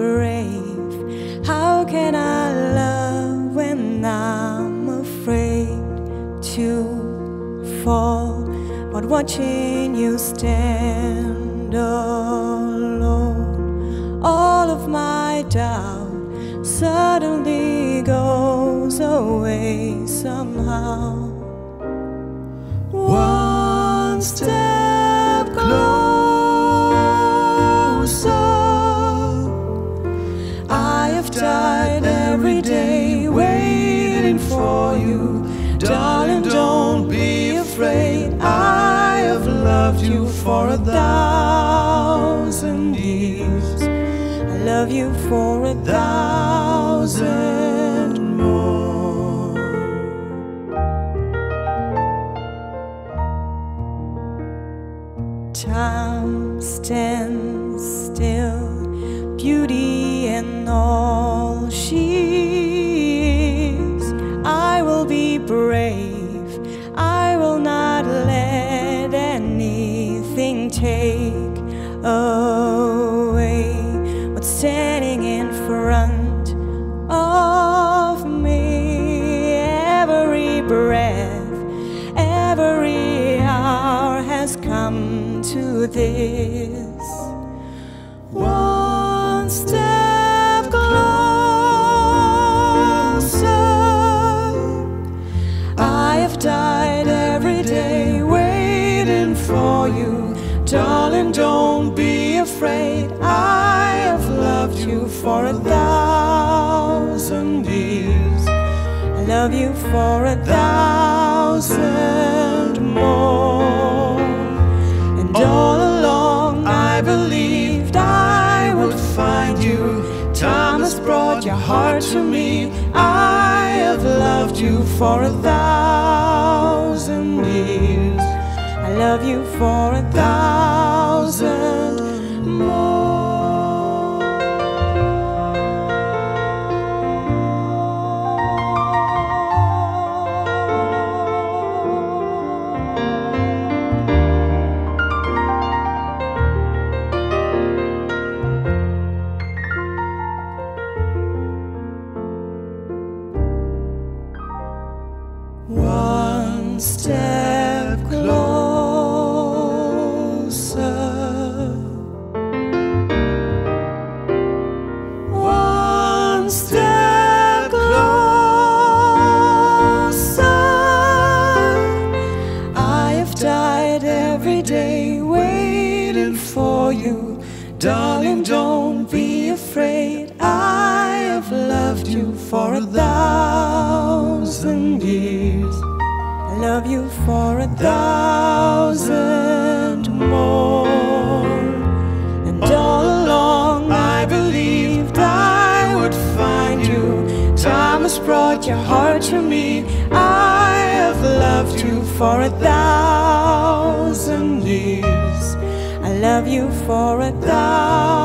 brave. How can I love when I'm afraid to fall, but watching you stand alone? All of my doubt suddenly goes away somehow. One step closer, every day waiting for you. Darling, don't be afraid. I have loved you for 1,000 years. I love you for 1,000 more. Time stands still, beauty and all she brave. I will not let anything take away what's standing in front of me. Every breath, every hour has come to this. One step for you, darling, don't be afraid. I have loved you for 1,000 years. I love you for 1,000 more. And all along I believed I would find you. Time has brought your heart to me. I have loved you for 1,000 years. I love you for 1,000 more. One step closer, for you, darling, don't be afraid. I have loved you for 1,000 years. I love you for 1,000 more. And all along I believed I would find you. Time has brought your heart to me. I have loved you for 1,000 years. I love you for 1,000.